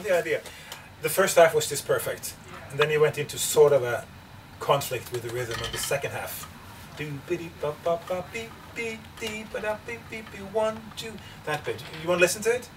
love the idea. The first half was just perfect, and then he went into sort of a conflict with the rhythm of the second half. That bit. You want to listen to it?